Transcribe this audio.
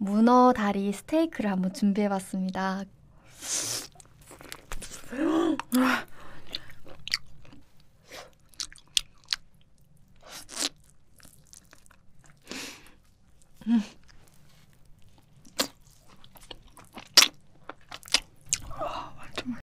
문어 다리 스테이크를 한번 준비해봤습니다.